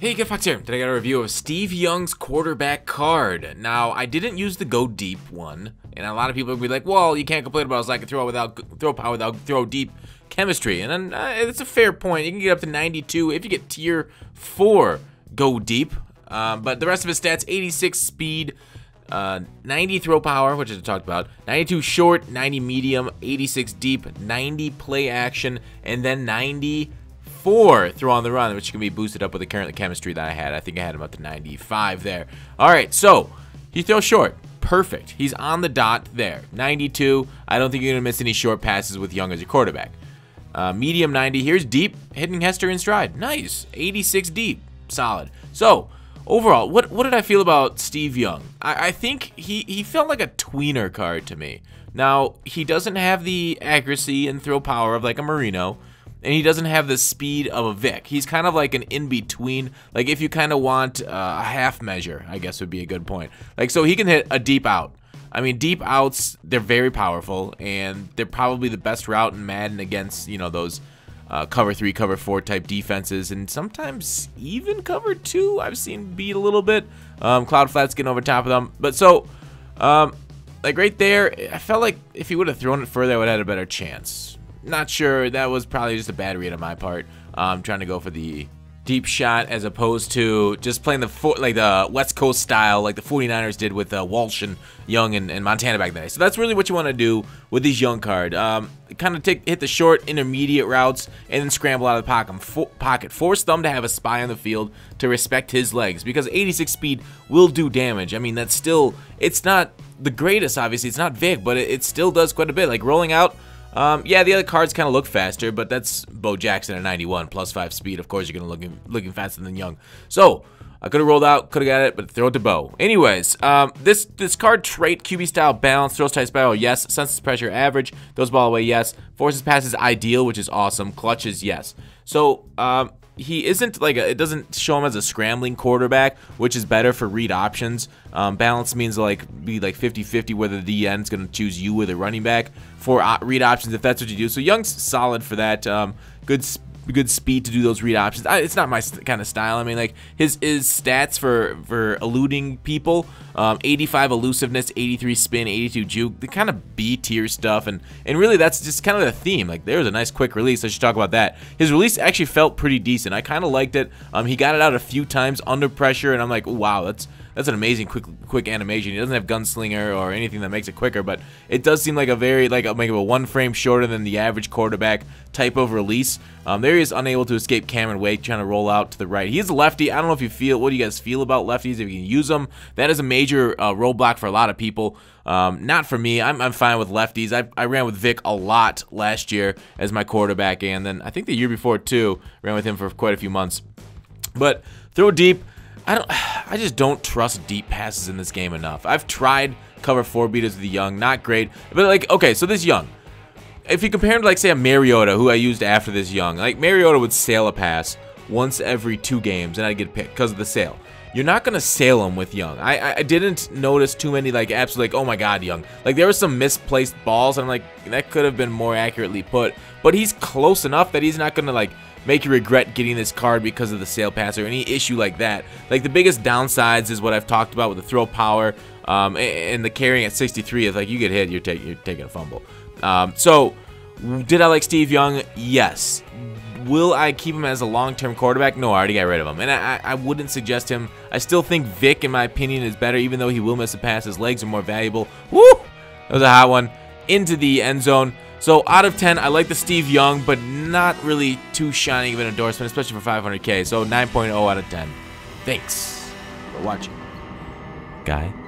Hey, GutFoxx here. Today I got a review of Steve Young's quarterback card. Now, I didn't use the go deep one, and a lot of people would be like, well, you can't complain about it. I was like, throw power without throw deep chemistry. And then it's a fair point. You can get up to 92 if you get tier 4 go deep. But the rest of his stats, 86 speed, 90 throw power, which I talked about, 92 short, 90 medium, 86 deep, 90 play action, and then 94 throw on the run, which can be boosted up with the current chemistry that I had. I think I had him up to 95 there. All right, so he throws short. Perfect. He's on the dot there. 92. I don't think you're going to miss any short passes with Young as your quarterback. Medium 90. Here's deep. Hitting Hester in stride. Nice. 86 deep. Solid. So overall, what did I feel about Steve Young? I think he felt like a tweener card to me. Now, he doesn't have the accuracy and throw power of like a Marino, and he doesn't have the speed of a Vic. He's kind of like an in-between. Like if you kind of want a half measure, I guess would be a good point. Like, so he can hit a deep out. I mean, deep outs, they're very powerful, and they're probably the best route in Madden against, you know, those cover 3, cover 4 type defenses, and sometimes even cover 2 I've seen beat a little bit. Cloudflats getting over top of them. But so, like right there, I felt like if he would have thrown it further, I would have had a better chance. Not sure. That was probably just a bad read on my part. Trying to go for the deep shot as opposed to just playing the West Coast style, like the 49ers did with Walsh and Young and Montana back then. So that's really what you want to do with these Young card. Kind of hit the short intermediate routes and then scramble out of the pocket. Force them to have a spy on the field to respect his legs, because 86 speed will do damage. I mean, that's still, it's not the greatest, obviously. It's not big, but it still does quite a bit. Like rolling out. Yeah, the other cards kind of look faster, but that's Bo Jackson at 91, plus 5 speed. Of course, you're going to looking faster than Young. So, I could have rolled out, could have got it, but throw it to Bo. Anyways, this card trait, QB style balance, throws tight spiral, yes. Senses pressure, average. Throws ball away, yes. Forces passes, ideal, which is awesome. Clutches, yes. So, he isn't like it doesn't show him as a scrambling quarterback, which is better for read options. Balance means like be like 50-50 whether the DN's going to choose you or the running back for read options if that's what you do. So Young's solid for that. Good speed to do those read options. It's not my kind of style. I mean, like his stats for eluding people, 85 elusiveness, 83 spin, 82 juke, the kind of B tier stuff, and really that's just kind of the theme. Like there was a nice quick release. I should talk about that. His release actually felt pretty decent. I kind of liked it. He got it out a few times under pressure, and I'm like, wow, that's an amazing quick animation. He doesn't have gunslinger or anything that makes it quicker, but it does seem like a very like a one frame shorter than the average quarterback type of release. There he is, unable to escape Cameron Wake, trying to roll out to the right. He is a lefty. I don't know if you feel, what do you guys feel about lefties, if you can use them? That is a major roadblock for a lot of people. Not for me. I'm fine with lefties. I ran with Vic a lot last year as my quarterback, and then I think the year before too, ran with him for quite a few months. But throw deep, I just don't trust deep passes in this game enough. I've tried cover 4 beaters with the Young, not great. But like, okay, so this Young, if you compare him to like say a Mariota, who I used after this Young, like Mariota would sail a pass once every 2 games and I'd get picked because of the sail. You're not gonna sail him with Young. I didn't notice too many like absolutely like, oh my god, Young. Like there were some misplaced balls and I'm like, that could have been more accurately put. But he's close enough that he's not gonna like make you regret getting this card because of the sail pass or any issue like that. Like the biggest downsides is what I've talked about with the throw power and the carrying at 63 is like you get hit, you're taking a fumble. So did I like Steve Young? Yes. Will I keep him as a long-term quarterback? No, I already got rid of him, and I wouldn't suggest him. I still think Vic, in my opinion, is better, even though he will miss a pass. His legs are more valuable. Woo! That was a hot one. Into the end zone. So out of 10, I like the Steve Young, but not really too shining of an endorsement, especially for 500K. So 9.0 out of 10. Thanks for watching, guy.